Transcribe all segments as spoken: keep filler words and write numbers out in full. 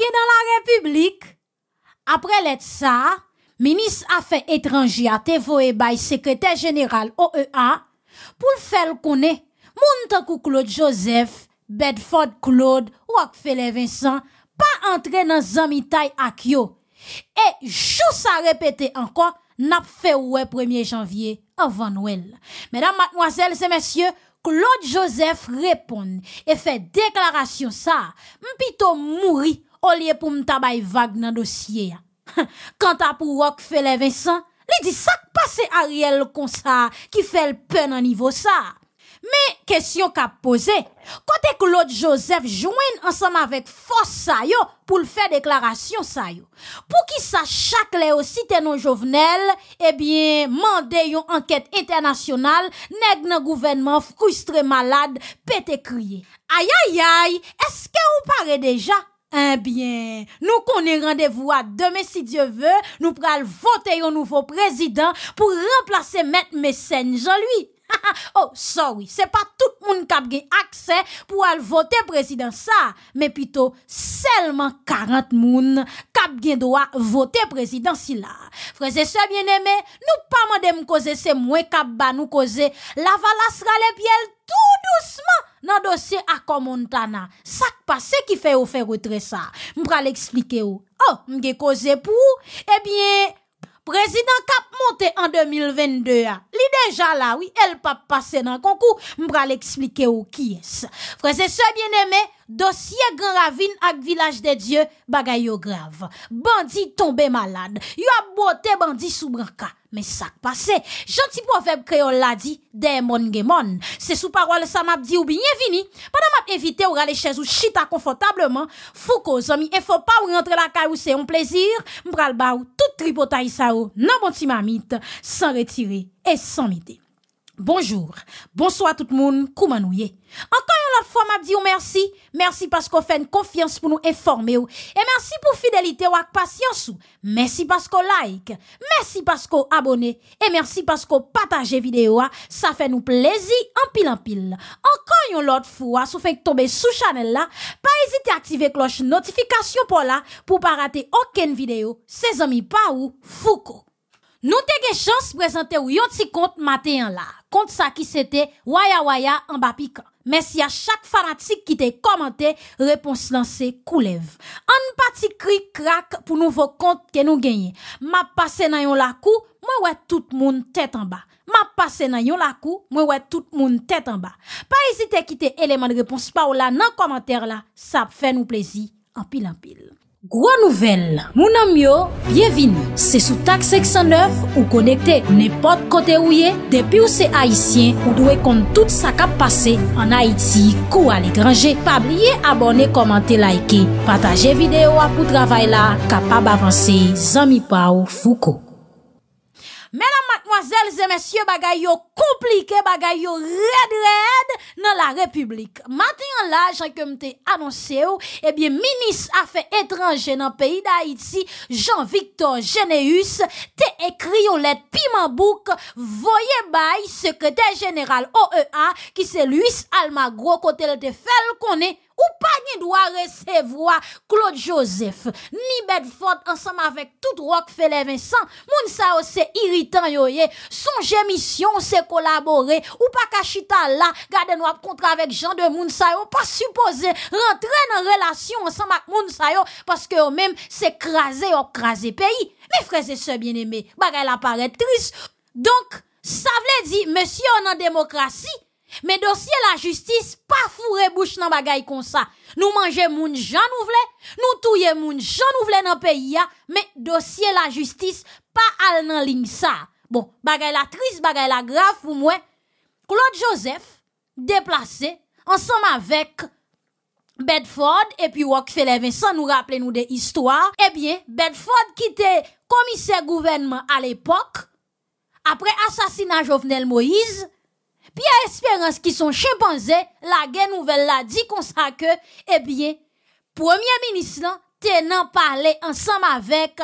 gen dans la République. Après l'être ça, ministre Affaires étrangères te voye bay secrétaire général O E A pour faire connaître moun tankou Claude Joseph, Bedford Claude, Rockefeller Vincent pas entrer dans zamitay ak yo. Et jou sa répéter encore n'a fait ouais premier janvier avant Noël. Mesdames, mademoiselles et messieurs, Claude Joseph répond et fait déclaration ça. M'pito mouri au lieu pour m'tabay vague dans dossier. Quant à pour Rockefeller Vincent, il dit ça passe Ariel comme ça qui fait le peine en niveau ça. Mais question qu'a posé, côté Claude Joseph joint ensemble avec force ça yo pour le faire déclaration ça yo. Pour qui ça chaque les aussi t'es non Jovenel, eh bien mandé yon enquête internationale, nèg nan gouvernement frustré malade, pété crié. Aïe aïe aïe, est-ce que vous parlez déjà? Eh bien, nous connaissons rendez-vous à demain si Dieu veut, nous pral voter un nouveau président pour remplacer Maître Mécène Jean-Louis. Oh, sorry, c'est pas tout le monde qui a accès pour aller voter président ça, mais plutôt seulement quarante moun qui a droit voter président si là. Frères et sœurs bien-aimés, nous pas mandem causer c'est moins qui ba nous causer la valasra les pieds tout doucement dans dossier Akon Montana. Ça qui passe qui fait au faire retrait ça. M'pral expliquer ou. Oh, m'ge causer pour eh bien président Cap monté en deux mille vingt-deux. Li déjà là, oui, elle pas passé dans concours. M'bra l'expliquer ou qui est. Frères et sœurs bien-aimés, dossier Grand Ravine ak Village des Dieux, bagay yo grave. Bandit tombé malade. Yo a boté bandit sous branca. Mais ça passé. Gentil prophète créole l'a dit, démon gemon. C'est sous parole ça m'a dit ou bienvenue. Pendant m'a invité ou rale chez ou chita confortablement. Fouko zami, et faut pas ou rentrer la caille ou c'est un plaisir. M'bral ba ou tout tripotaille sa ou nan bon ti mamite, sans retirer et sans mité. Bonjour, bonsoir tout le monde, comment nous y est? Encore une autre fois, m'a dit merci, merci parce qu'on fait une confiance pour nous informer ou. Et merci pour fidélité ou ak patience ou. Merci parce qu'on like, merci parce qu'on abonne et merci parce qu'on partage vidéo a. Ça fait nous plaisir en pile en pile. Encore une autre fois, si vous faites tomber sous channel là, pas hésiter à activer cloche notification pour là pour pas rater aucune vidéo. Ses amis pa ou Foucault. Nous t'ai chance présenter ou yon ti compte matin là. Compte ça qui c'était Waya Waya en bas piquant. Merci à chaque fanatique qui t'a commenté, réponse lancée coulève. En parti cri crack pour nouveau compte que nous gagnons. M'a passé nan yon la cou, moi ouais tout monde tête en bas. M'a passé nan yon la cou, moi ouais tout monde tête en bas. Pas hésiter quitter élément de réponse pa ou là nan commentaire là, ça fait nous plaisir en pile en pile. Gros nouvelle, mon ami yo, bienvenue. C'est sous taxe six cent neuf ou connecté n'importe côté où y est. Depuis où c'est haïtien, ou doit compte tout ça qui a passé en Haïti, ou à l'étranger. Pas oublier abonner, commenter, liker, partager vidéo pour travail là, capable d'avancer. Zami Pao Foucault. Mesdames, mademoiselles et messieurs, bagay yo compliqué, bagay yo red red dans la République. Matin là, j'en que m'te annoncé ou, eh bien, ministre Affaires étrangères dans le pays d'Haïti, Jean-Victor Généus, te écrit une lettre Pimambouk, voyez bay, secrétaire général O E A, qui c'est Luis Almagro, côté le te fel koné. Ou pas ni doit recevoir Claude Joseph, ni Bedford ensemble avec tout Rockefeller Vincent. Moun sa o c'est irritant yoye. Songe mission c'est collaborer. Ou pas kachita là, gade nou ap kontra avec Jean de moun sa yo. Pas supposé rentrer dans relation ensemble avec moun sa yo parce que eux même c'est craser ou craser pays. Mes frères et sœurs bien-aimés, bagay la paraît triste. Donc, ça veut dire monsieur on en démocratie. Mais dossier la justice, pas fourre bouche nan bagay comme ça. Nous manger moun jan nou vle, nous touye moun jan nou vle nan pays ya, mais dossier la justice, pas al nan ligne ça. Bon, bagay la triste, bagay la grave pour moi. Claude Joseph, déplacé, ensemble avec Bedford, et puis Rockefeller Vincent, nous rappelons nous des histoires. Eh bien, Bedford qui était commissaire gouvernement à l'époque, après assassinat Jovenel Moïse, Pierre Espérance qui sont chimpanzés, la guerre nouvelle la dit qu'on sa que, eh bien, premier ministre, tenant parler ensemble avec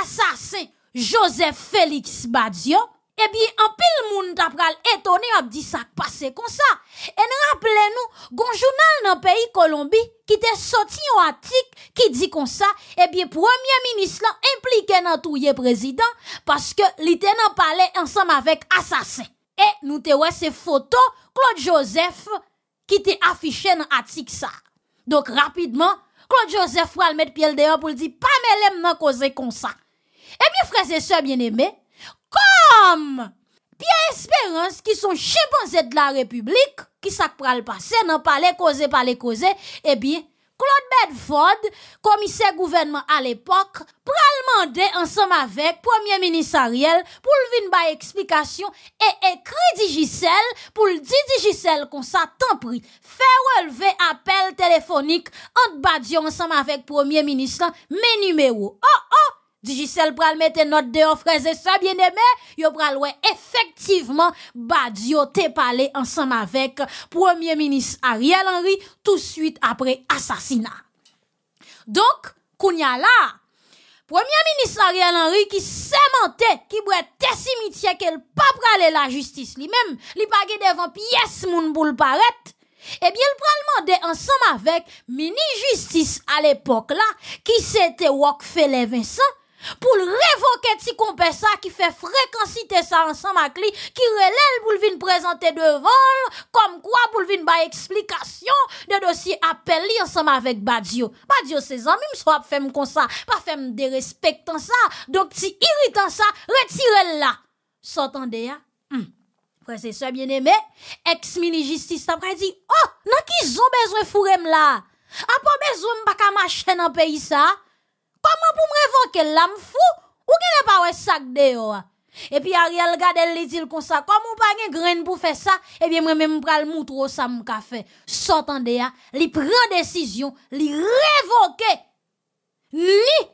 assassin Joseph Félix Badio, Eh bien, en pile moun t'a pral étonné a dit ça passé comme ça. Et rappelez-nous, gon journal dans pays Colombie qui t'est sorti un article qui dit comme ça, eh bien premier ministre là impliqué dans touyer président parce que il était dans palais ensemble avec assassin. Et nous te ouais ces photos Claude Joseph qui t'est affiché dans article ça. Donc rapidement, Claude Joseph va le mettre pied dehors pour dire pas mêlem nan cause comme ça. Eh bien frères et sœurs bien-aimés, comme Pierre Espérance qui sont chimpanzés de la République, qui s'est passé dans palais causé palais causé, eh bien Claude Bedford, commissaire gouvernement à l'époque, pral mandé ensemble avec premier ministre Ariel pour venir ba explication et écrit Digicel pour le dire Digicel qu'on ça tant pris faire relever appel téléphonique entre Badiou ensemble avec premier ministre mes numéros. Oh oh Digicel pral mette note de frères et sœurs bien-aimés, yo pral wè effectivement Badiou te parlé ensemble avec premier ministre Ariel Henry tout de suite après assassinat. Donc, kounya la, premier ministre Ariel Henry qui sémenté, qui brette cimetière qu'elle pas pralé la justice lui-même, li pa gè devant pièce moun pou l'paret. Eh bien, le pral mandé ensemble avec mini justice à l'époque là, qui c'était Rockefeller Vincent pour révoquer ti compère ça qui fait fréquencité ça ensemble avec lui qui relève pour venir présenter devant comme quoi pour venir ba explication de dossier appel li ensemble avec Badiou. Badiou ses amis m'swap fèm comme ça, pas fèm dérespectant ça. Donc ti irritant ça, retirez là. S'entendez ya? Hmm. Frères et sœurs bien-aimés, ex-mini justice après dit "Oh, nan ki zon besoin fourem là? A pas besoin m'pa ka marcher dans pays ça." Comment pour me révoquer l'âme fou ou qu'il pas ouais sac dehors? Et puis Ariel gade li dit comme ça, comme on pas gen graine pour faire ça, et bien moi même pral montrer ça me ka fait. S'entendez ya, li prend décision, li révoquer li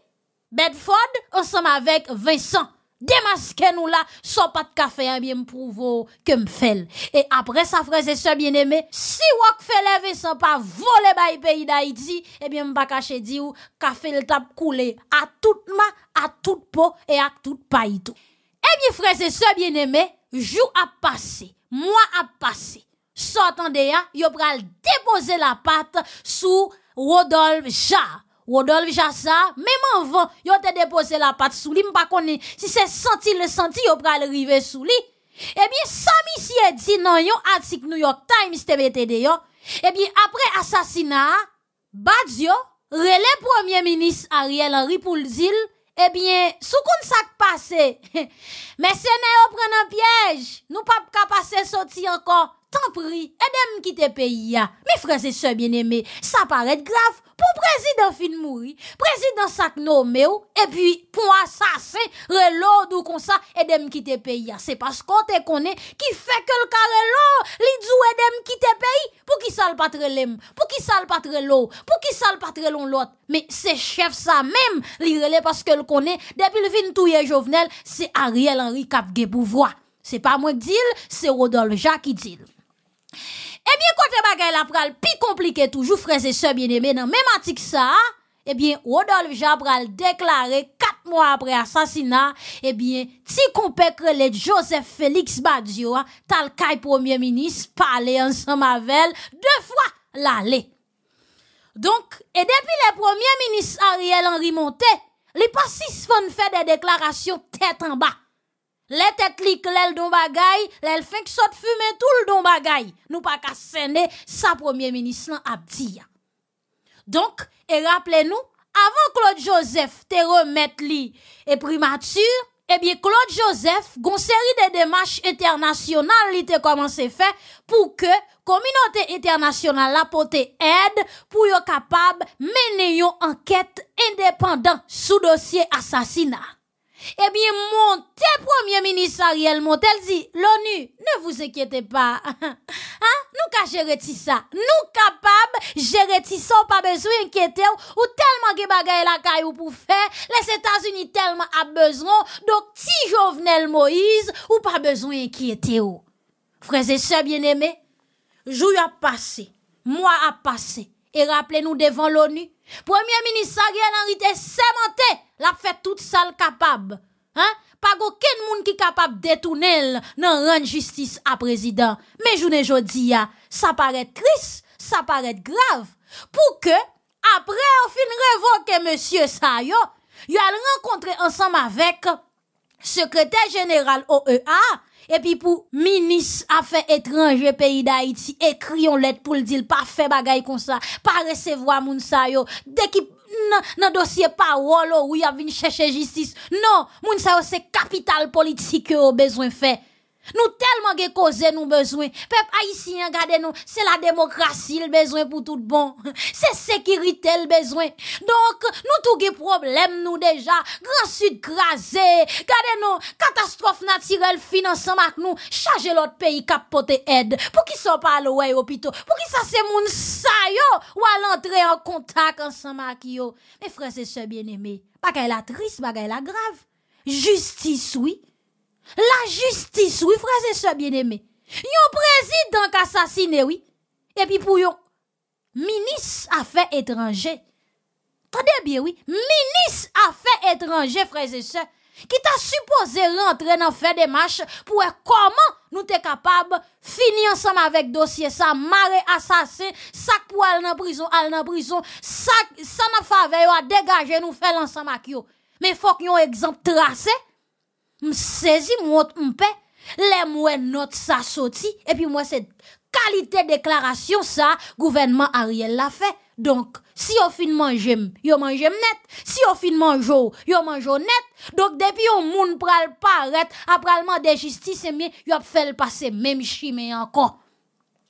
Bedford ensemble avec Vincent. Démasquer nous là, sans pas de café, hein, bien me prouve que me fait. Et après ça, frères et sœurs bien-aimés, si Rockefeller Vincent pas voler bail pays d'Haïti, eh bien, m'pa caché dit ou, café le tap coulé à toute ma, à toute peau et à toute paille tout. Eh bien, frères et sœurs bien-aimés, jour a passé, mois a passé. S'entendez ya, yo pral déposer la patte sous Rodolphe Jarre. Rodolphe Jassa, même avant, yo te déposé la patte sous li, m'pa konne, si c'est senti le senti, yo pral rive sous li. Eh bien, ça monsieur dit non yon article New York Times T B T D yo. Eh bien, après assassinat, Badiou, relè premier ministre Ariel Henry pour l'dil, eh bien, sou kon sa k passe, mercenaire yo pren un piège, nous pas ka passe sorti encore, tant pris, aidez-moi quitter pays ya. Mes frères et sœurs bien-aimés, ça paraît grave. Pour président fin mourir, président sac nommé et puis pour assassin relord ou comme ça et dem quitter pays. C'est parce qu'on te connaît qui fait que le carrelord li djou et dem quitter pays pour qui ça le patrelem, pour qui ça le patrelord, pour qui ça le patrelon l'autre. Mais c'est chef ça même li relé parce que le connaît depuis le vin touyer Jovenel, c'est Ariel Henry k'ap gen pouvoir. C'est pas moi qui dit, c'est Rodolphe Jacques qui dit. Eh bien, côté bagay la pral pi compliqué toujours, frères et sœurs bien-aimés, dans même article ça, eh bien, Rodolphe Jarre pral déclaré quatre mois après assassinat, eh bien, ti compèk le Joseph Félix Badiou, tal kay premier ministre, parler ensemble avec deux fois l'aller. Donc, et depuis le premier ministre Ariel Henry monté, les pas six fans fait des déclarations tête en bas. Les têtes li klèl don bagay, les fin qui sort fumer tout le don bagay. Nous pas qu'à sene sa premier ministre a dit. Donc, et rappelez-nous, avant Claude Joseph te remettre li et primature, eh bien Claude Joseph gon série de démarches internationales li te commencé faire pour que communauté internationale apporte aide pour yo capable mener yon enquête indépendante sous dossier assassinat. Eh bien, mon premier ministre Ariel Montel dit, l'ONU, ne vous inquiétez pas. Hein? Nous ka gérer ça. Nous capables gérer ça, pas besoin d'inquiéter ou, ou tellement que bagay la caillou pour faire. Les États-Unis tellement a besoin. Donc, si Jovenel Moïse, ou pas besoin d'inquiéter ou. Frères et sœurs bien-aimés, jou a passé. Moi a passé. Et rappelez-nous devant l'ONU, premier ministre Ariel Henry te sémenté. La fait toute sale capable. Hein? Pas aucun monde qui capable de détourner dans rendre justice à président. Mais journée jodi a, ça paraît triste, ça paraît grave. Pour que, après, on fin révoquer monsieur sa yo, yo al rencontrer ensemble avec secrétaire général O E A, et puis pour ministre affaires étrangères pays d'Haïti, écrit une lettre pour le dire, pas faire bagay comme ça, pas recevoir moun sa yo, dès qu'il nan dossier parole ou y a vinn chercher justice. Non, moun sa yo c'est capital politique yo besoin faire. Nous tellement ge causer nous besoin. Peuple haïtien gardez nous, c'est la démocratie le besoin pour tout bon. C'est sécurité le besoin. Donc nous tout ge problème nous déjà, grand sud crasé. Gardez nous, catastrophe naturelle finance avec nous, charger l'autre pays cap porter aide. Pour qui sont pas loin hôpitaux, pour qui ça c'est moun sa yo ou à l'entrée en contact ensemble avec yo. Mes frères et sœurs bien-aimés, bagay la triste, bagay la grave. Justice oui. La justice, oui, frères et sœurs bien-aimés. Yon président qu'assassiné, oui. Et puis pour yon ministre affaires étrangères. Tendez bien, oui. Ministre affaires étrangères, frères et sœurs. Qui t'a supposé rentrer dans faire des marches pour comment nous t'es capable finir ensemble avec dossier ça, maré assassin, sac pour aller en prison, aller en prison, sac, ça n'a faveur à dégager nous faire ensemble avec yo. Mais faut qu'il y ait un exemple tracé. M'saisi m'ont m'pè, les mouè note sa sorti, et puis moi cette qualité déclaration ça, gouvernement Ariel l'a fait. Donc, si on fin manger, yo mange net, si on fin mange, yo mange net. Donc, depuis on moun pral paraître, après le de justice, et bien, yo a fait le passer même chimé encore.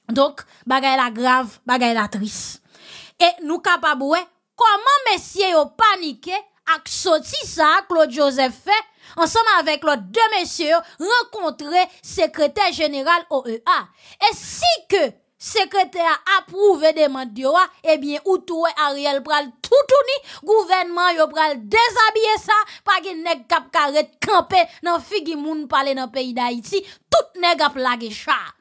Donc, bagay la grave, bagay la triste. Et nous capable, comment messieurs yo paniqué, ak sorti ça, Claude Joseph fait, ensemble avec l'autre deux messieurs, rencontrer secrétaire général O E A. Et si que secrétaire approuve demande yo, eh bien, ou tout Ariel pral tout tourni, gouvernement yo pral déshabiller ça, pas gen nèg kap karet camper nan figi moun parler dans pays d'Haïti, tout nèg ap lage chat.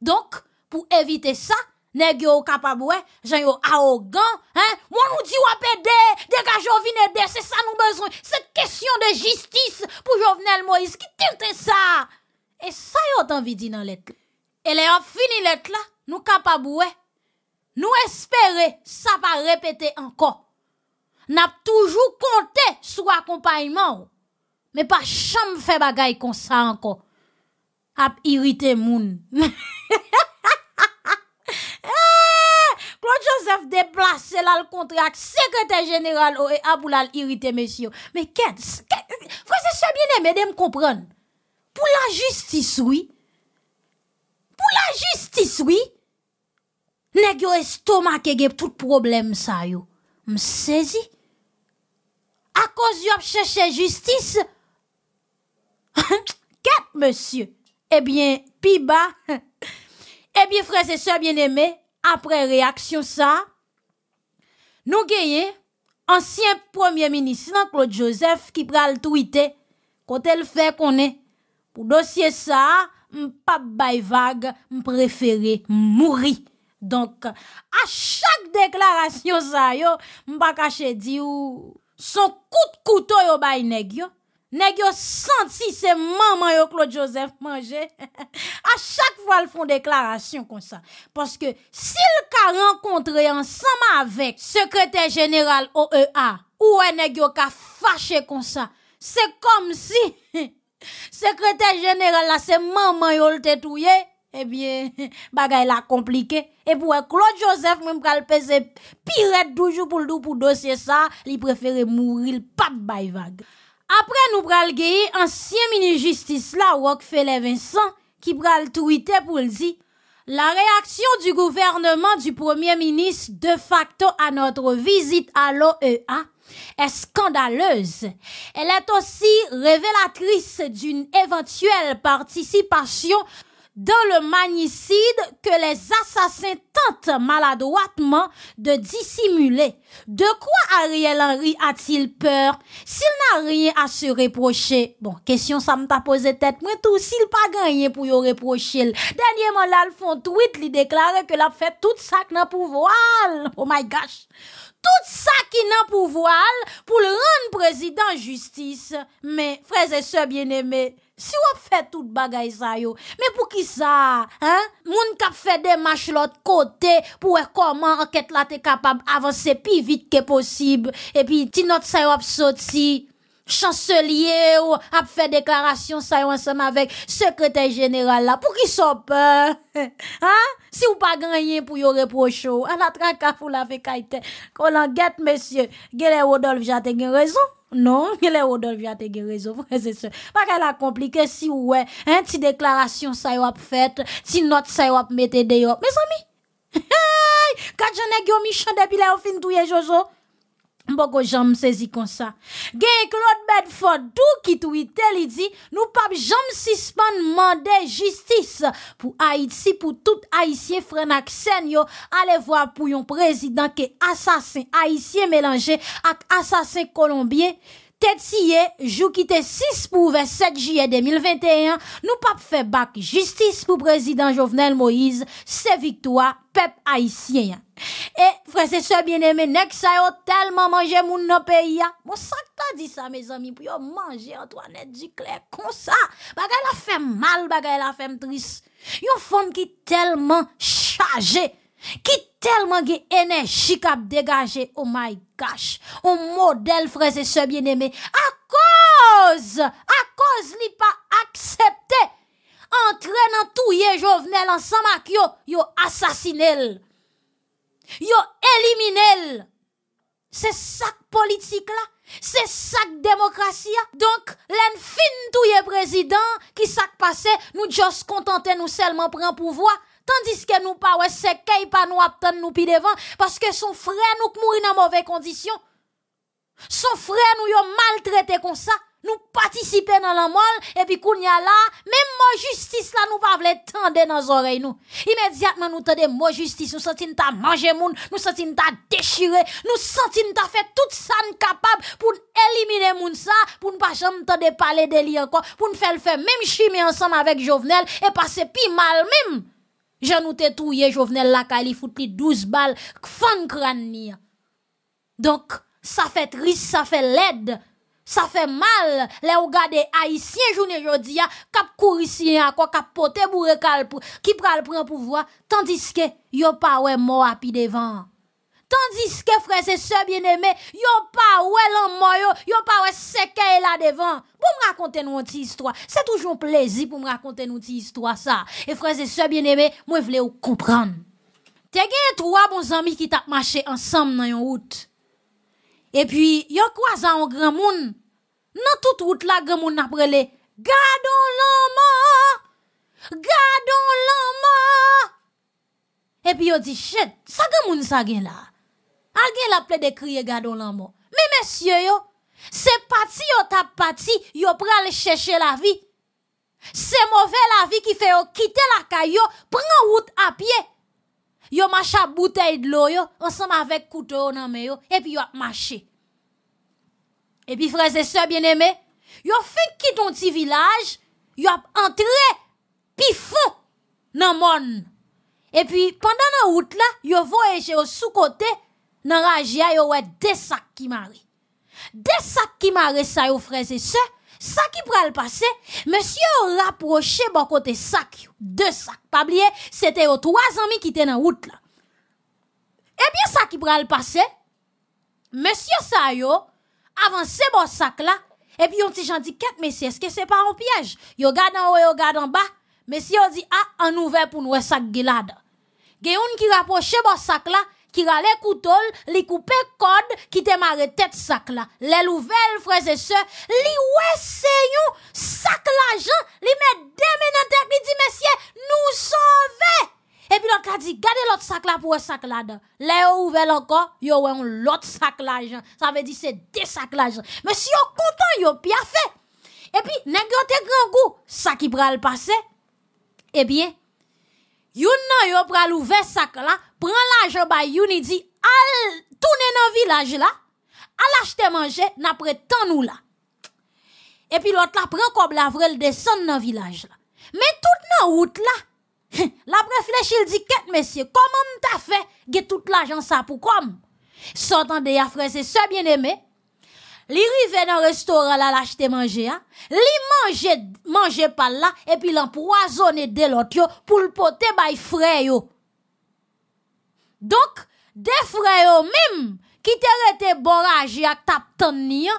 Donc, pour éviter ça, nèg yo capable, jan yo arrogant, hein, moi nous dit wa pédé, dégage Jovenel de, c'est ça nous besoin, cette question de justice pour Jovenel Moïse qui tente ça. Et ça yo t'envie dit dans lettre. Et les ont fini lettre là, nous capable, nous espérer ça va répéter encore. N'a toujours compté sur accompagnement, mais pas jamais fait bagay comme ça encore. A irrité moun. Joseph déplacé là le contrat secrétaire général O E A pour l'irriter monsieur. Mais qu'est-ce que frère c'est bien aimé de me comprendre. Pour la justice oui. Pour la justice oui. Nèg yo estomac gè tout problème ça yo. Me saisi. À cause yo chercher justice. Qu'est monsieur. Eh bien pi bas. Eh bien frère c'est bien aimé. Après réaction ça, nous gagnons ancien premier ministre Claude Joseph qui pral tweeter quand elle fait qu'on est pour dossier ça, m'pa bay vague, m'préférer mourir. Donc à chaque déclaration ça yo, m'pa caché di ou son coup de couteau yo bay nèg yo. Nèg yo senti c'est maman yo Claude Joseph manger. À chaque fois ils font déclaration comme ça parce que s'il ka rencontré ensemble avec secrétaire général O E A ou un nèg yo ka fâché comme ça, c'est comme si secrétaire général là c'est maman yo le tétouillé, eh bien bagay la compliqué et pour Claude Joseph même pral peser pire toujours pour le pour dossier ça, il préférer mourir pas bay vague. Après nous pral gaye ancien ministre justice là Rockefeller Vincent qui pral tweeter pour le dire la réaction du gouvernement du premier ministre de facto à notre visite à l'O E A est scandaleuse. Elle est aussi révélatrice d'une éventuelle participation dans le magnicide que les assassins tentent maladroitement de dissimuler. De quoi Ariel Henry a-t-il peur s'il n'a rien à se reprocher? Bon, question ça me t'a posé tête, moi tout, s'il pas gagné pour y reprocher. Dernièrement, là, le font tweet, lui déclare que l'a fait tout ça dans pouvoir. Oh my gosh. Tout ça qui nan pouvoir pour le rendre président justice. Mais frères et sœurs bien-aimés, si on fait tout bagay ça yo, mais pour qui ça, hein? Moun kap fait des marches l'autre côté pour comment enquête là t'es capable avancer plus vite que possible. Et puis ti note ça yo ap sorti, chancelier ou ap fait déclaration ça yo ensemble avec secrétaire général là. Pour qui ça peur? Hein? Si ou pas gagné pour yo reprocher, à la traque pour la vekaite. Qu'on l'enquête monsieur, Gélé Rodolphe Jacques gen raison. Non, les Rodolphe a te guérison, frère, c'est ça. Pas qu'elle a compliqué si ouais, hein, ti déclaration ça y a fait, ti note ça y a mette de yo. Mes amis, quand j'en ai gué au Michan depuis la fin touye Jojo, Mboko jam saisi comme ça. Gay Claude Bedford, tout qui tweetait, il dit, nous pas jam suspend mandé justice pour Haïti, pour tout Haïtien, frère Naksen yo, allez voir pour yon président qui assassin Haïtien mélangé ak assassin Colombien. Tétié, jou qui te six pour vingt-sept juillet deux mille vingt et un, nous pas fait bac justice pour président Jovenel Moïse, c'est victoire peuple haïtien. Et frère et sœurs bien-aimés, nèg sa yo tellement manger moun nan pays a. Bon ça t'a dit ça mes amis, pour yo manger Antoinette Duclert comme ça. Bagay la fait mal, bagay la fait triste. Yon femme qui tellement chargée, qui tellement gen énergie k'ap dégager, oh my gosh, un modèle frères et sœurs bien-aimés, à cause, à cause li pa accepté, entrer dans touye Jovenel ensemble ak yo, yo assassiné, yo éliminé, c'est ça politique là, c'est ça démocratie là. Donc, l'en fin touye président, qui ça passé, nous juste contenter nous seulement prend pouvoir. Tandis que nous pas ouais c'est qu'il pas nous attendre nous pi devant parce que son frère nous mouri dans mauvaise condition. Son frère nous yo maltraité comme ça, nous participer dans la mort et puis kounya là, même mot justice là nous pas vle tendre dans oreille nous. Immédiatement nous tendre mot justice, nous senti nous t'a manger moun, nous senti nous t'a déchirer, nous senti nous t'a fait tout ça capable pour éliminer moun ça, pour ne pas jamais tendre parler de lui encore, pour ne faire le faire même chimie ensemble avec Jovenel et passer pi mal même. Je nous t'ai touillé, Jovenel Lakali, fout pli douze balles, fan crani. Donc, ça fait triste, ça fait laide, ça fait mal, les regardez haïtien journée jodia, kap kourisien, quoi, kap pote bourre kal, qui pral prend pouvoir, tandis que yo pa wè mort à pi devant. Tandis que frères et sœurs bien-aimés, yo pa wè l'an mort yo, yo pa wè seke là devant. Pour me raconter nous une petite histoire, c'est toujours un plaisir pour me raconter nous une petite histoire ça. Et frères et sœurs bien-aimés, moi voulais vous comprendre. T'es gen trois bons amis qui t'a marché ensemble dans une route. Et puis yon croisé un grand monde. Dans toute route là grand monde n'a prélé. Gardons l'homme, gardons l'homme. Et puis yon dit chet, ça grand monde ça gen là. Alguien l'a plaide de crier gardons l'homme. Mais messieurs yo, c'est parti yo tap parti, yo pral chercher la vie. C'est mauvais la vie qui fait yo quitter la caillou, prend route à pied. Yo marche à bouteille de l'eau yo, ensemble avec couteau nan men yo, et puis yo marché. Et puis frères et sœurs bien-aimés, yo fin quitte ton petit village, yo entré pi fond nan monde. Et puis pendant la route là, yo voyage au sous-côté nan rajia yo wè des sacs qui maré. Des sacs qui marre ça yo frères et sœurs, ça qui pral passer, monsieur rapproché bon côté sac, deux sacs, pas oublier, c'était aux trois amis qui étaient dans route là. Eh bien ça qui pral passer, monsieur ça yo avancé bon sac là, et puis on ti jan dit qu'est monsieur, est-ce que c'est pas un piège? Yo garde en haut, yo garde en bas, monsieur on dit ah en ouvert pour nous sac gelade. Gayoun qui rapproché bon sac là, qui rale couteau, li coupe corde, qui te marre tête sac là. Les nouvelles frères et sœurs, li ouais c'est yon sac l'argent, li met deux mains dans tête, li dit messieurs, nous sauver. Et puis l'autre a dit, gardez l'autre sac là pour un sac là-dedans. Là yon ouvert encore, yon ouais l'autre sac l'argent. Ça veut dire c'est deux sacs l'argent. Mais si yon content, yon pia fait. Et puis, nèg yo te grand goût, ça qui pral passer. Eh bien, yon nan yon pral ouvert sac là, prend l'argent ba youn il dit al tourner dans village là, al acheter manger n'après tant nous là. Et puis l'autre la prend comme la vraie descend dans village là. Mais toute nan route là, la réfléchit il dit qu'est messieurs, comment m'ta fait gè tout l'argent ça pour comme? S'entendez à frères et sœurs bien-aimés. Li rive dans restaurant là l'acheter manger hein? Li manger manger par là et puis l'empoisonner de l'autre pour le porter bay frère yo. Donc des frères yo même qui t'étaient borage ak tap tan ni hein?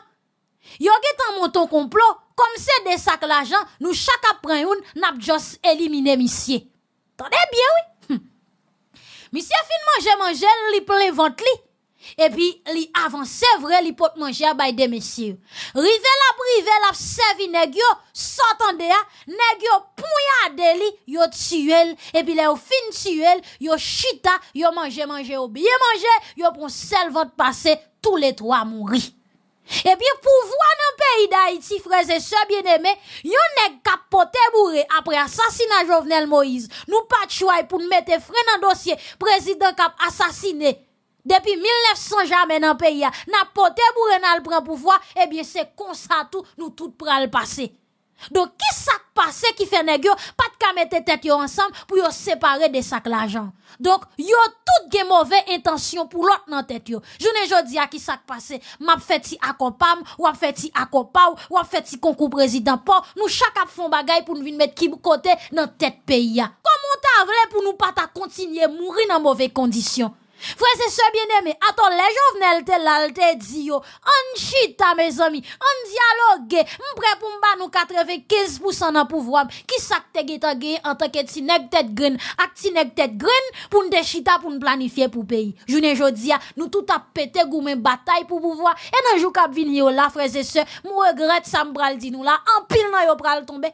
Yo getan monton complot comme c'est des sacs l'argent nous chaque après une n'a juste éliminer monsieur. Tendez bien oui. Hm. Monsieur fin manger manger li plein ventre li. Et puis, li avance vrai, li pot manger à bay de messieurs. Rive la prive la servi nèg yo, s'entende a, nèg yo pouyade li, yo tuel, et puis le fin tuel, yo chita, yo mange, mange, yo bien mange, yo pon sel votre passé, tous les trois mourir. Et puis, pour voir dans pays d'Haïti, frères et sœurs bien-aimés, yon nèg kapote bourré après assassinat Jovenel Moïse. Nous pas choix pour mettre frein dans dossier, président kap assassiné. Depuis mille neuf cents jamais dans pays a n'a porté bourré n'a le prend pouvoir et bien c'est comme ça tout nous tout pral passer. Donc qui ça passe qui fait nèg yo pas de ka mettre tête yo ensemble pour yo séparer des sacs l'argent. Donc yo tout gen mauvais intention pour l'autre dans tête yo. Journée jodi a qui ça passe m'a fait ti accompagne ou a fait ti accompagne ou a fait ti concours président pour nous chaque a font bagay pour nous venir mettre qui côté dans tête pays a. Comment ta vle pour nous pas ta continuer mourir dans mauvaises conditions. Frères et sœurs bien-aimés, attends, les Jovenel te l'alte di yo, on chita mes amis, on dialogue, m'prè pou m'ba nou quatre-vingt-quinze pour cent nan pouvoir, qui sa te geta ge en tant que ti nèg tèt green, ak ti nèg tèt green, pou n'de chita pou n'planifier pou pays. Jounen jodi a, nou tout a pété goumen bataille pou pouvoir, et nan jou k'ap vini yo la, frères et sœurs, mou regrette sa m'bral di nou la, en pile nan yo pral tombe.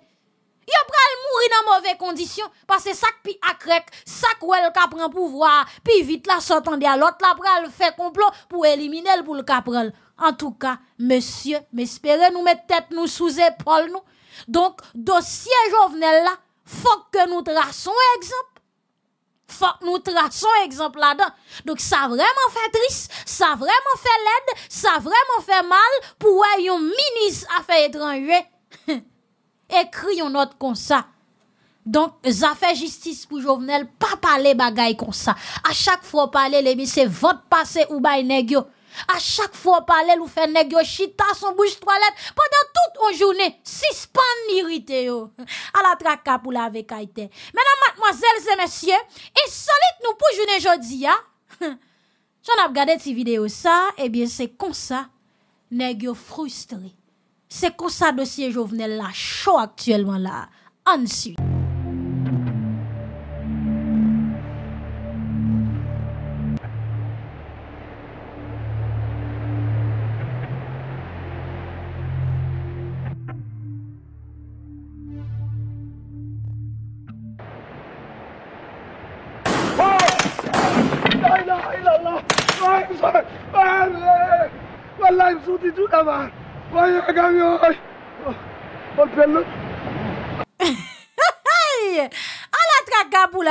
Yo pral mouri dans mauvais conditions parce que sak pi akrek, sak wel ka pran pouvoir, pi vite la s'entende à l'autre la pral fait complot pour éliminer le pou le kapral. En tout cas, monsieur, m'espérez nous mettre tête nous sous épaule nous. Donc dossier Jovenel là, faut que nous traçons exemple. Faut que nous traçons exemple là-dedans. Donc ça vraiment fait triste, ça vraiment fait laid, ça vraiment fait mal pour un ministre affaires étrangères. Écrit une note comme ça. Donc, ça fait justice pour Jovenel, pas parler bagay comme ça. À chaque fois parler, les mis c'est votre passé ou bay nèg yo. À chaque fois parler, ou fait nèg yo chita son bouche toilette pendant toute une journée. Suspend irrité yo. À la traka pour la vekaite. Mesdames, mademoiselles et messieurs, insolite nous pour journée jodi a. J'en a regardé ti vidéo ça, et bien c'est comme ça nèg yo frustré. C'est comme ça dossier Jovenel là chaud actuellement là. Ensuite.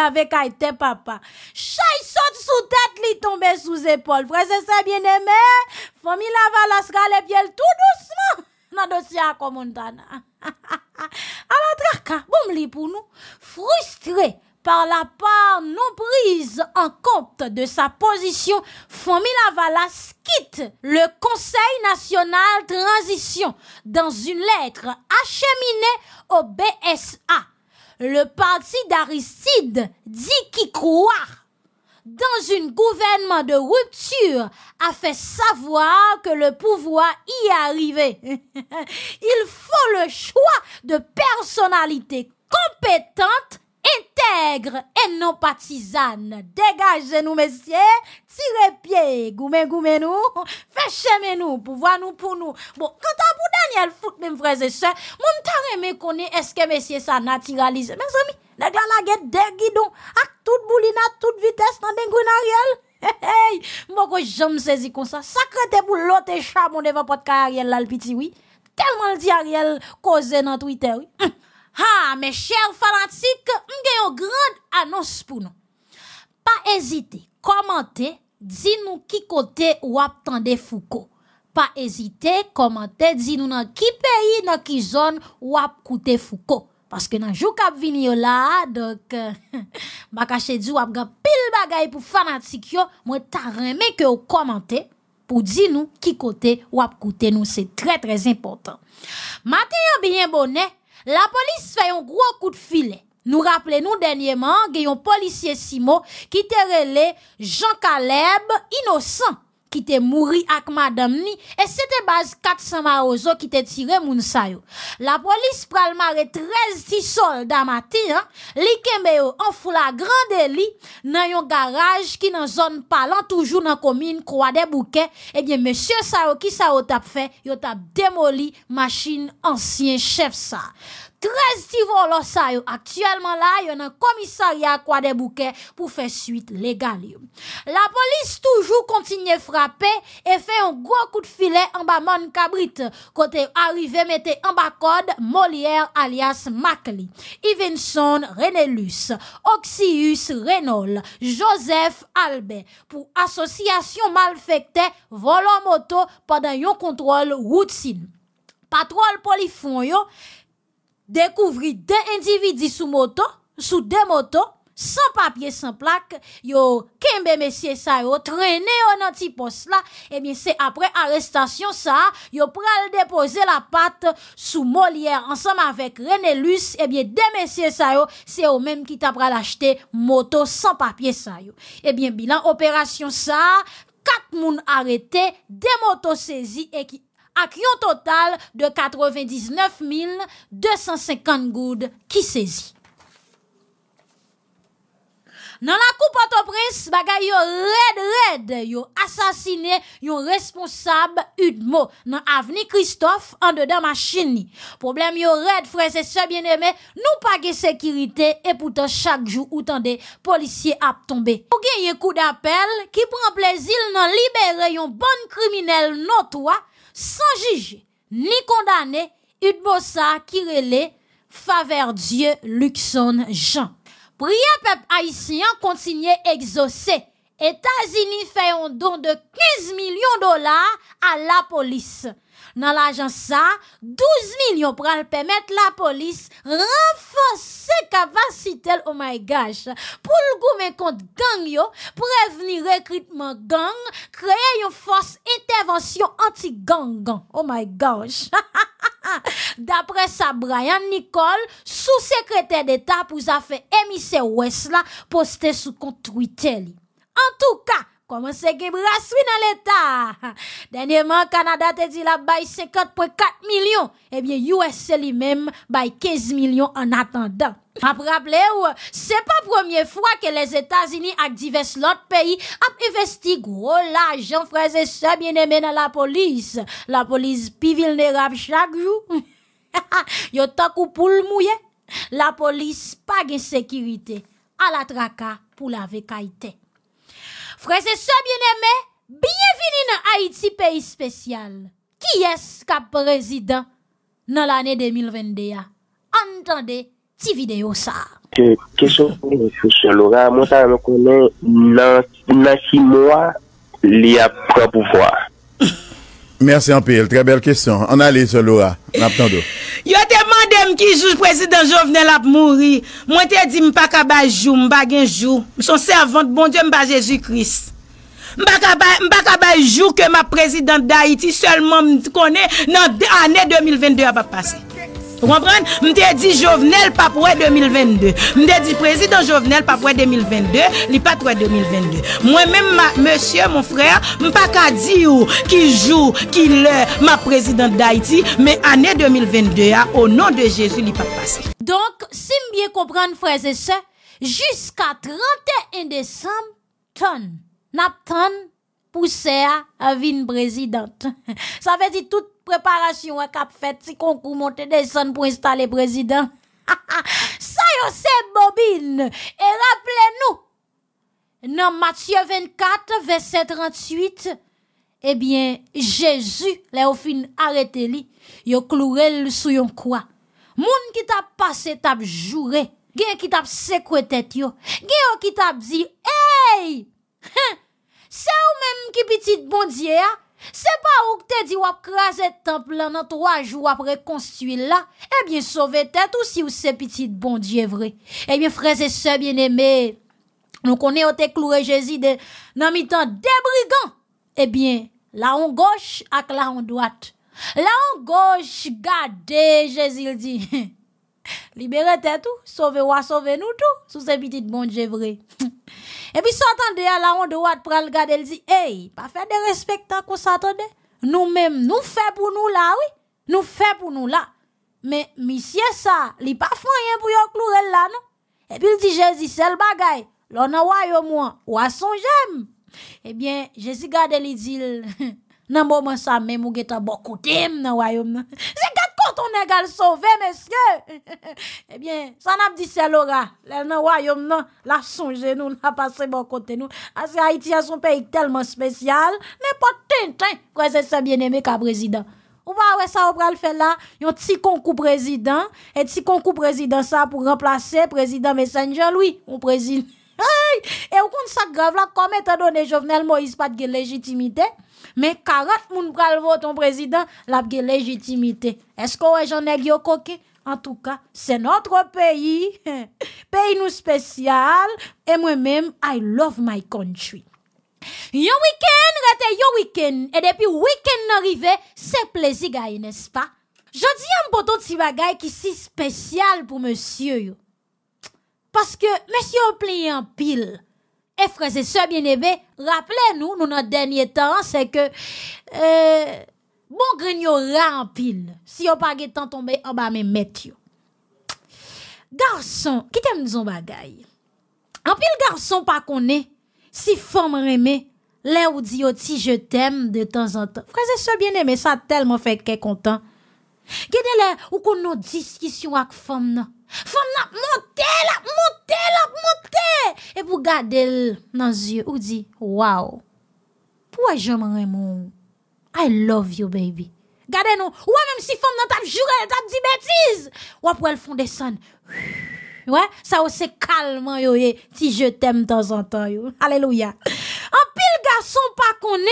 Avec Aïté papa. Chay saute sous tête, li tombe sous épaule. Frère, c'est ça bien aimé. Famille Lavalas, les pieds tout doucement. Dans dossier à Comontana. À la traka, bon li pour nous. Frustré par la part non prise en compte de sa position, Famille Lavalas quitte le Conseil National Transition dans une lettre acheminée au B S A. Le parti d'Aristide dit qu'il croit dans un gouvernement de rupture a fait savoir que le pouvoir y est arrivé. Il faut le choix de personnalités compétentes, intègres et non partisanes. Dégagez nous, messieurs, tirez pied, goumé goumé nous, faites nous, pouvoir nous pour nous. Bon, quand à bout Daniel Fout, mes frères et sœurs, mon taré me connaît, est-ce que messieurs ça naturalise? Mes amis, nèg la la guette des guidons, à toute bouline, à toute vitesse, dans des grenariels. Hey, hey, moi, que j'aime saisir comme ça, sacré pour l'autre charbon devant votre carrière, là, le petit, oui. Tellement le dit Ariel, causé dans Twitter, oui. Ah, mes chers fanatiques, m'gen yon grande annonce pour nous. Pas hésiter, commentez, dis-nous qui côté ou attendez Foucault. Pas hésiter, commentez, dis-nous dans qui pays, dans qui zone ou ap koute Foucault. Parce que dans le jour qui vient là, donc, je cache du wap ga pile bagay pour fanatique yo, moi ta remè que vous commentez pour dire nous qui côté ou ap koute nous, c'est très très important. Matin bien bonnet, la police fait un gros coup de filet. Nous rappelons dernièrement qu'il y a un policier Simo qui était relé Jean Caleb innocent qui était mouru avec madame ni et c'était base quatre cents marozo qui était tiré moun sa yo. La police pral mare treize soldats matin li kembe yo en flagrant délit dans yon garage qui dans zone parlant toujours dans commune Croix des Bouquets. Eh bien monsieur sa yo, qui sa yo tap fait yo tap démoli machine ancien chef sa. treize ti volos sa yo actuellement là yon nan commissariat Croix des Bouquets pour faire suite légale yo. La police toujours continue frapper et fait un gros coup de filet en bas mon cabrit côté arrivé mettez en bas code Molière alias Macli, Ivinson Renelus, Oxius Renol, Joseph Albert pour association malfectée volant moto pendant yon contrôle routine. Patrol polifon yo découvrit deux individus sous moto, sous deux motos, sans papier, sans plaque, yo, kembe messieurs sa yo, traîne yo nan ti poste là, eh bien, c'est après arrestation ça, yo pral déposer la patte sous Molière, ensemble avec Renelus, eh bien, deux messieurs sa yo, c'est eux même qui t'a pral acheter moto sans papier sa yo. Eh bien, bilan opération ça, quatre moun arrêtés, deux motos saisies et qui à qui un total de quatre-vingt-dix-neuf mille deux cent cinquante goudes qui saisit. Dans la coupe Port-au-Prince, bagay yo red red, yo assassiné yon responsable Udmo dans avenue Christophe en dedans machine. Problème yo red frères et sœurs bien-aimés, nous pas de sécurité et pourtant chaque jour ou tande policiers a tombé. Ou gagne coup d'appel qui prend plaisir dans libérer yon bon criminel notoire sans juger ni condamner Udmo sa qui relè faveur Dieu Luxon Jean. Priez peuple haïtien continuer exaucer. États-Unis fait un don de quinze millions de dollars à la police. Dans l'agence ça, douze millions pour permettre la police renforcer capacité oh my gosh pour le goumen contre gang yo, prévenir recrutement gang, créer une force intervention anti-gang. Oh my gosh. D'après ça, Brian Nicole, sous-secrétaire d'État pour affaires émissaire ouest là, posté sous compte Twitter. En tout cas, comment c'est que brasserie dans l'État? Dernièrement, Canada te dit la baille cinquante virgule quatre millions. Eh bien, U S lui-même baille quinze millions en attendant. Après rappeler, c'est pas première fois que les États-Unis et divers autres pays ont investi gros l'argent, frères et sœurs bien-aimés dans la police. La police plus vulnérable chaque jour. Yo tant kou poule mouye. La police pas de sécurité. À la traka pour la vécaïté. Frères et sœurs bien-aimés, bienvenue dans Haïti, pays spécial. Qui est-ce qui est président dans l'année deux mille vingt-deux? Entendez, petite vidéo ça. Question sur Laura, moi ça me connaît, dans six mois, il y a pris pouvoir. Merci en pile, très belle question. On allait sur Laura, on attend. Yo te mandem qui juge président Jovenel a mouri. Moi te dit m'pa ka ba jou, m'pa gen jou. Son servante bon Dieu m'pa Jésus-Christ. M'pa ka ba m'pa ka ba jou que ma présidente d'Haïti seulement m'connait dans année deux mille vingt-deux a pas passé. Vous comprenez? M'te dit Jovenel pas pour deux mille vingt-deux. M'te dit président Jovenel pas pour deux mille vingt-deux, li pas pour deux mille vingt-deux. Moi même monsieur mon frère, m'pa ka di ou qui joue, qui l'est ma présidente d'Haïti, mais année deux mille vingt-deux a, au nom de Jésus li pas passé. Donc si m'bien comprendre frères et sœurs, jusqu'à trente et un décembre tonne n'a tonne pour ça à vin présidente. Ça veut dire tout préparation à cap fait si concours monter descendre pour installer président. Ça yo c'est bobine et rappelez-nous dans Matthieu vingt-quatre verset trente-huit eh bien Jésus l'a au fin arrêté li yo cloué sous yon croix. Moun qui t'a passé t'a juré, gen qui t'a secoué tête yo, gen qui t'a dit hey! C'est ou même qui petit bon Dieu C'est pas où que te dit wap krasé temple dans trois jours après construire là. Eh bien, sauver tête ou si ou c'est petit bon Dieu vrai. Eh bien, frères et sœurs bien-aimés, nous connaissons te cloué Jésus de, nan mi-temps des brigands. Eh bien, là on gauche ak là on droite. Là on gauche, gardez, Jésus dit. Libérez tout, sauvez ou sauvez nous tout, sous ces petites bon Dieu vrai. Et puis, s'entendez à la ronde droite pour le garder, elle dit, hey, pas faire de respectants qu'on s'attendait. Nous-mêmes, nous faisons pour nous là, oui. Nous faisons pour nous là. Mais, monsieur, ça, il n'y a pas rien pour yon clouer là, non? Et puis, il dit, Jésus, c'est le bagay. L'on a ouai au moins, ou à son j'aime. Eh bien, Jésus garde, il dit, non, bon, ça, même, ou geta bon côté, non, royaume. C'est quand on est gal sauvé, messieurs. Eh bien, ça n'a pas dit c'est l'aura. Le nan royaume nan, la songe nous, la passe bon côté nous. Parce que Haïti a son pays tellement spécial, n'importe tintin, quoi c'est ça bien-aimé qu'a président. Ou pas, ouais, ça, on va le faire là, yon petit concours président, et petit concours président ça pour remplacer président Messenger, lui, on président. Hey! Et au compte ça grave là, comme étant donné Jovenel Moïse pas de légitimité, mais quarante moun pral vote ton président, la de légitimité. Est-ce qu'on est j'en ai yo coqué? En tout cas, c'est notre pays, pays nous spécial, et moi-même, I love my country. Yon week-end, rete yon week-end, et depuis week-end arrivé, c'est plaisir gagne, n'est-ce pas? Je dis un poton de si bagay qui si spécial pour monsieur yo. Parce que monsieur plie en pile. Et frères et sœurs bien-aimés, rappelez-nous, nous, notre dernier temps, c'est que euh, bon grignora en pile. Si on pas temps tomber en bas mes mettre. Garçon, qui t'aime son bagay? En pile garçon pas connaît, si femme remet, les ou dit si je t'aime de temps en temps. Frères et sœurs bien-aimés, ça tellement fait qu'elle content. Gede là ou qu'on nos discussions avec femme nan. Femme n'a monté, la monté, la monté. Et pour garder dans les yeux, ou dit, wow, pourquoi j'aime Raymond? I love you, baby. Gardez nous, ou même si femme n'a pas juré, n'a pas dit bêtise. Ou pour elle fond des sons. Ouais, ça aussi calme, yo, si je t'aime de temps en temps, yo. Alléluia. En pile garçon pas connaît,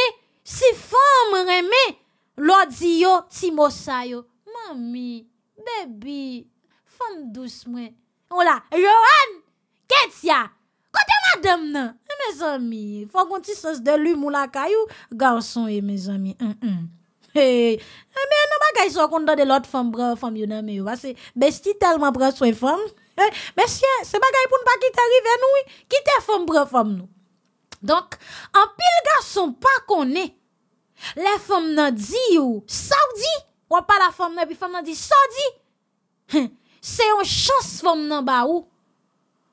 si femme remet, l'autre dit, yo, ti mot sa, yo. Mami, baby. Femme douce, moi. Oh là, Johan, Ketia, côté madame, nan, mes amis, faut qu'on t'y sauce de l'humour la caillou, garçon et mes amis, hum hum. Hey, mais non, bagay so kontan de l'autre femme, brave, femme, yon nan, mais parce que besti tellement brave, soin femme. Monsieur, c'est bagay pour ne pas quitter arriver nous, quitter femme, brave, femme, nous. Donc, en pile garçon, pas qu'on est, les femmes nan dit ou, ça dit, ou pas la femme, nan, puis femme nan dit, ça dit. C'est une chance femme nan ba ou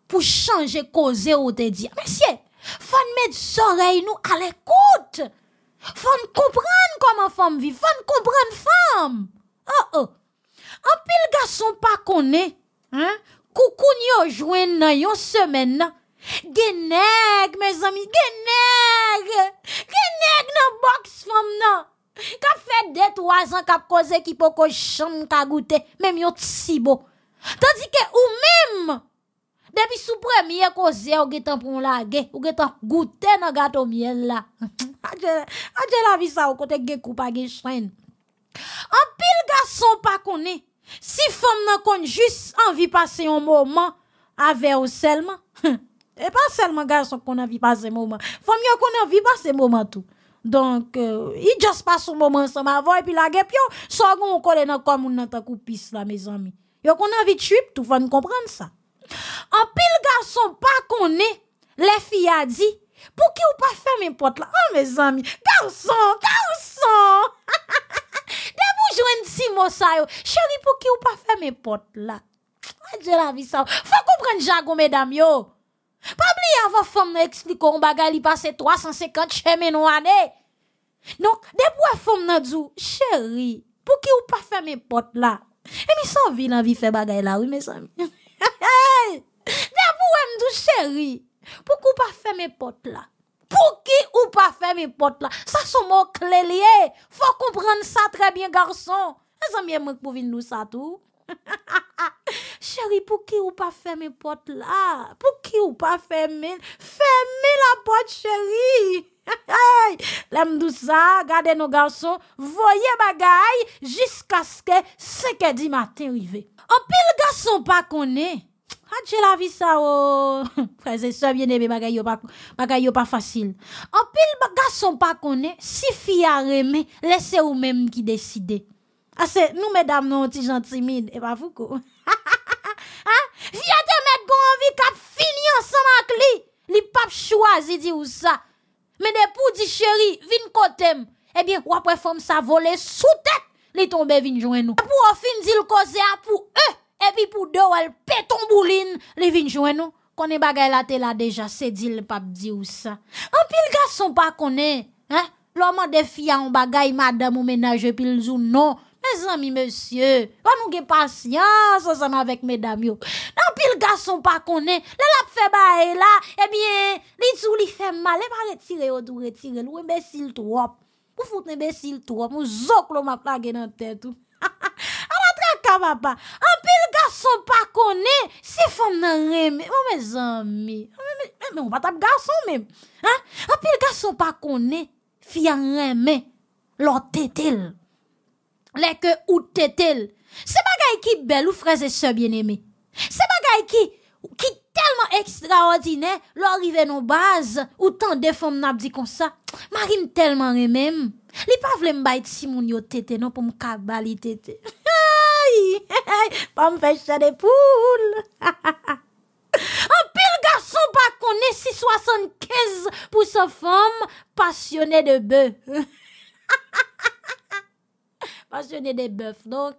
pour changer cause ou te dire monsieur faut mettre oreilles nous à l'écoute faut comprendre comment femme vit faut comprendre femme oh oh en pile garçon pas connaît hein koukoun yo joine nan yon semaine genèg mes amis genèg genèg nan box femme nan ka fait deux trois ans ka cause ki poko cham ka goûter même yon si beau. Tandis que ou même, depuis sous premier cause, ou getan pour la gué, ou getan goûté dans gâteau miel là. Adje la vie ça, ou kote ge koupa ge chwen. En pile garçon pas connaît, si femme nan kon juste envie passer un moment avec ou seulement. Et pas seulement garçon qu'on envie passer un moment. Femme yon kon envie passer un moment tout. Donc, euh, il just passe un moment ensemble avant, et puis la gué, pio, so gon kole nan kon moun nan ta koupis là, mes amis. Yo qu'on a envie de trip, tout faut nous comprendre ça. En pile garçon pas qu'on est, les filles a dit, pour qui ou pas fermer porte là? Oh mes amis, garçon, garçon! Debout jouen si mot ça yo, chérie pour qui ou pas fermer porte là? Adje la vie ça. Faut comprendre jargon mesdames yo. Pas oublier avant femme nous explique on bagay li passe trois cent cinquante chemin non année. Donc, debout femme nan dou, chérie, pour qui ou pas fermer porte là? Et mi sans vie, l'envie fait bagaille là, oui, mes amis. Hey! D'abord, m'dou chéri. Pour qui ou pas faire mes potes là? Pour qui ou pas faire mes potes là? Ça, sont mots clés liés. Faut comprendre ça très bien, garçon. Les amis, m'en pouvez nous ça tout. Chérie, pour qui ou pas fermer porte là? Pour qui ou pas fermer? Fermez la porte, chérie. Hey, l'aime tout ça, gardez nos garçons, voyez bagaille jusqu'à ce que cinq heures du matin arrivé. En pile garçon pas connaît. Adje la vie ça oh, frères et sœurs bien-aimés, bagaille yo pas bagaille yo pas facile. En pile garçon pas connaît, si fille a remé, laissez ou même qui décider. Ah c'est nous mesdames non petit gentimides et pas vous quoi. Hein? Viens te mettre gon vie qu'a fini ensemble avec lui. Li pas choisi dit ou ça. Mais des pou di chéri, vin kotem, eh bien, ou après femme sa vole sous tête, li tombe vin jouen nous. Pour fin di le cause a pour eux, et puis pour deux, elle pète ton bouline, li vin jouen nous. Koné bagay la te la déjà, c'est dit le pape di ou ça. En pile garçon pas koné, hein? L'homme de fille en bagay, madame ou ménage, pile zou non. Mes amis, monsieur, on nous a patience ensemble avec mesdames yo. Non, pile garçon pas connaît, le lap fait bae là, eh bien, les sous li fait mal, et pas retirer ou tout retirer, ou imbécile trop. Ou fout imbécile trop, ou zok l'on m'a plagé dans tête tout. En pile garçon pas connaît, si femme nan reme, oh mes amis, mais on pas tape garçon même. Hein? En pile garçon pas connaît, fille reme, l'autre tétel. Les que ou tétel. C'est bagay qui belle ou frères et sœurs bien-aimés. C'est bagay qui, qui tellement extraordinaire, l'arrivée non base, ou tant de femmes n'a dit comme ça. Marine tellement remèm. Li pa vle m'bay ti moun yo tété non pour m'kabali tété. Aïe! Pas m'fè chat de poule. En pile garçon pas connaît si soixante-quinze pour cent femmes passionnées de bœuf. Passionné des bœufs, donc,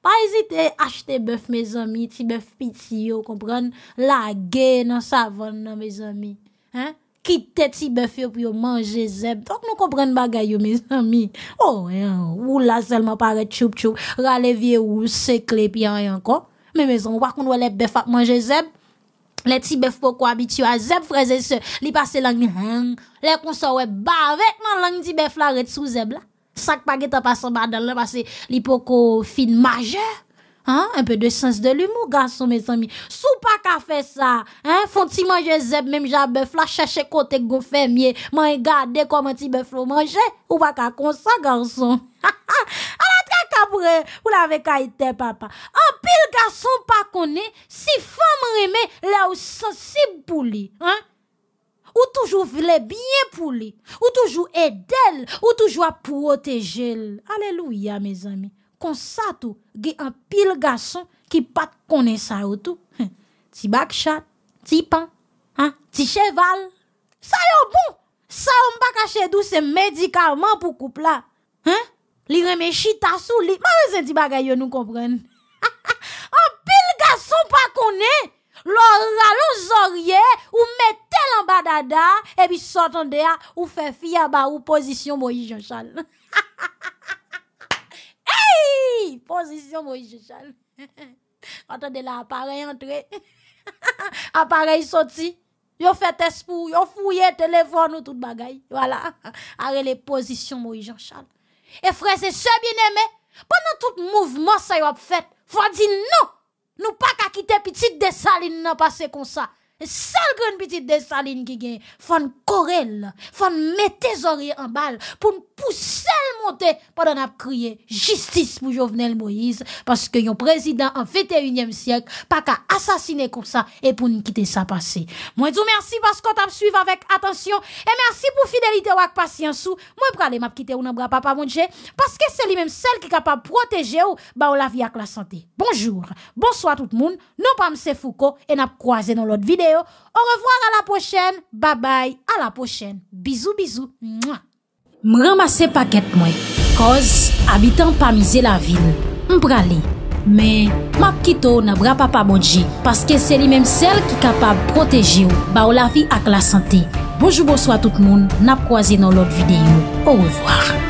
pas hésiter à acheter bœuf, mes amis, petit bœuf piti, vous comprenez? La gueule dans savonne, mes amis. Hein? Quittez petit bœuf pour manger zèb. Donc, nous comprenons bagaille, mes amis. Oh, hein, ou là seulement paraît choup choup, rale vieux ou c'est clé, puis encore. Mais mes amis, on voit les bœufs à manger zèb. Les petits bœufs pourquoi habitués à zèb, frères et sœurs, ils passent langue, hein? Les consors, bah, avec ma langue, petit bœuf là, sous zèb là. Sac paquet en passant par dans le passé, l'hypoco fine majeur. Hein? Un peu de sens de l'humour, garçon, mes amis. Sous pas qu'à faire ça. Hein? Font-ils manger zèb, même j'abeuf là, chercher côté gonfermier. M'en garder comment ti bœuf l'on manger. Ou pas qu'à comme ça, garçon. Ha ha! À la traque après, ou l'avez qu'à être, papa. En pile, garçon, pas connaît, si femme remet, là où sensible pour lui. Hein? Ou toujours voulez bien pour lui, ou toujours aider, ou toujours protéger. Alléluia, mes amis. Comme ça, tout, il y a un pile garçon qui pas connaît ça ou tout. Ti bac chat, ti pan, hein, ti cheval. Ça yo bon. Ça on pas cacher d'où c'est médicament pour couple là. Hein? Li remet chita sou li. Mais c'est ti bagay yo nous comprennent. Un pile garçon pas connaît. L'oral aux ou mettez en badada, et puis s'entendez à, ou fait fille à bas, ou position Moïse Jean-Charles. Hey! Position Moïse Jean-Charles. Entendez là, appareil entré. Appareil sorti. Yo fait test pour, yo fouillé téléphone ou tout bagay. Voilà. Arrête les positions Moïse Jean-Charles. Et frère, et sœurs bien-aimés, pendant tout mouvement, ça y a fait, faut dire non! Nous pas qu'à quitter petite Dessaline n'a passé comme ça. Seule grande petite Dessaline qui gagne. Fon corel, fon mettez oreilles en balle pour nous pousser le monter pendant n'a crié justice pour Jovenel Moïse parce que yon président en vingt et unième siècle pas qu'à assassiner comme ça et pour nous quitter ça passé. Moi vous merci parce qu'on t'a suivi avec attention et merci pour fidélité ou patience ou moi pralé m'a quitter ou nan bras papa mon Dieu parce que c'est lui même celle qui capable protéger ou ba ou la vie avec la santé. Bonjour, bonsoir tout le monde. Non pas monsieur Foucault et n'a croisé dans l'autre vidéo. Au revoir à la prochaine. Bye bye. À la prochaine. Bisous, bisous. M'ramasse paquet moi. Cause, habitant pas misé la ville. M'pralé. Mais, m'a quitto n'a bra papa bonji. Parce que c'est lui-même celle qui est capable de protéger ou, ba ou la vie avec la santé. Bonjour, bonsoir tout le monde. N'a croisé dans l'autre vidéo. Au revoir.